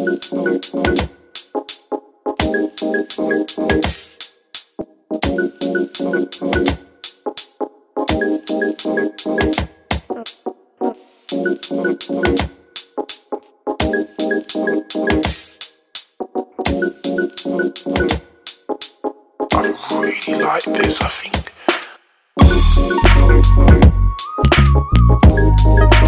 Really like this, I think.